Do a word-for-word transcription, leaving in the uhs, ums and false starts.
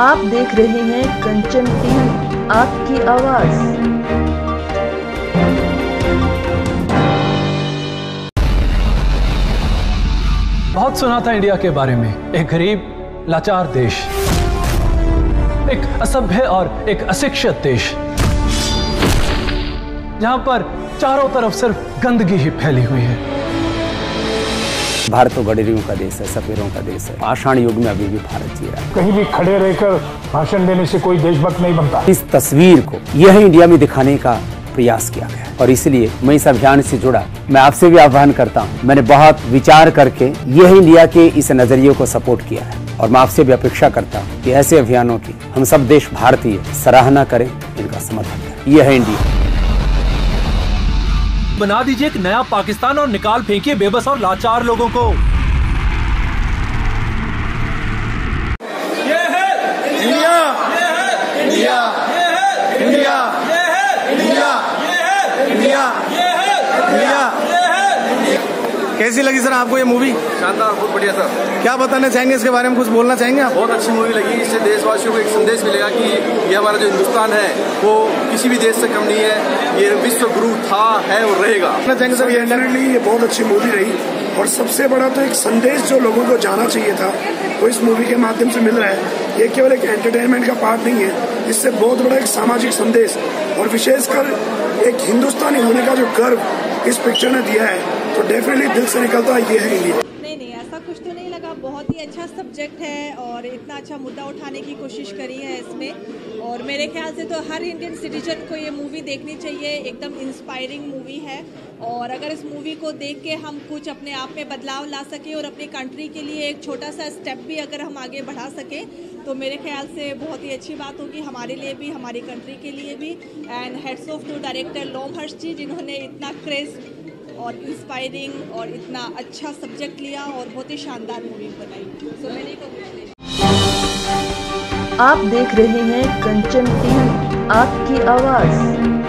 आप देख रहे हैं कंचन टीवी, आपकी आवाज। बहुत सुना था इंडिया के बारे में, एक गरीब लाचार देश, एक असभ्य और एक अशिक्षित देश, जहां पर चारों तरफ सिर्फ गंदगी ही फैली हुई है। भारत तो गडेरियों का देश है, सफेरों का देश है। आषाढ़ युग में अभी भी भारत जी रहा है। कहीं भी खड़े रहकर भाषण देने से कोई देशभक्त नहीं बनता। इस तस्वीर को यह इंडिया में दिखाने का प्रयास किया गया और इसलिए मैं इस अभियान से जुड़ा। मैं आपसे भी आह्वान करता हूं, मैंने बहुत विचार करके यह इंडिया के इस नजरिए को सपोर्ट किया है और मैं आपसे भी अपेक्षा करता हूं कि ऐसे अभियानों की हम सब देश भारतीय सराहना करें, इनका समर्थन करें। यह है इंडिया। बना दीजिए एक नया पाकिस्तान और निकाल फेंकिए बेबस और लाचार लोगों को। कैसी लगी सर आपको ये मूवी? शानदार, बहुत बढ़िया सर। क्या बताना चाहेंगे इसके बारे में, कुछ बोलना चाहेंगे आप? बहुत अच्छी मूवी लगी। इससे देशवासियों को एक संदेश मिलेगा कि ये हमारा जो हिंदुस्तान है वो किसी भी देश से कम नहीं है, ये विश्व गुरु था, है और रहेगा। बताना चाहेंगे सर? ये डेफिनेटली ये बहुत अच्छी मूवी रही और सबसे बड़ा तो एक संदेश जो लोगों को जाना चाहिए था वो इस मूवी के माध्यम से मिल रहा है। ये केवल एक एंटरटेनमेंट का पार्ट नहीं है, इससे बहुत बड़ा एक सामाजिक संदेश और विशेषकर एक हिंदुस्तानी होने का जो गर्व इस पिक्चर ने दिया है तो डेफिनेटली दिल से निकलता है ये है इंडिया। नहीं नहीं, ऐसा कुछ तो नहीं लगा। बहुत ही अच्छा सब्जेक्ट है और इतना अच्छा मुद्दा उठाने की कोशिश करी है इसमें और मेरे ख्याल से तो हर इंडियन सिटीजन को ये मूवी देखनी चाहिए। एकदम इंस्पायरिंग मूवी है और अगर इस मूवी को देख के हम कुछ अपने आप में बदलाव ला सकें और अपनी कंट्री के लिए एक छोटा सा स्टेप भी अगर हम आगे बढ़ा सकें तो मेरे ख्याल से बहुत ही अच्छी बात होगी हमारे लिए भी, हमारी कंट्री के लिए भी। And hats off to director Lomharsh ji, जिन्होंने इतना क्रेज और इंस्पायरिंग और इतना अच्छा सब्जेक्ट लिया और बहुत ही शानदार मूवी बनाई। सो मैंने को आप देख रहे हैं कंचन टीवी, आपकी आवाज।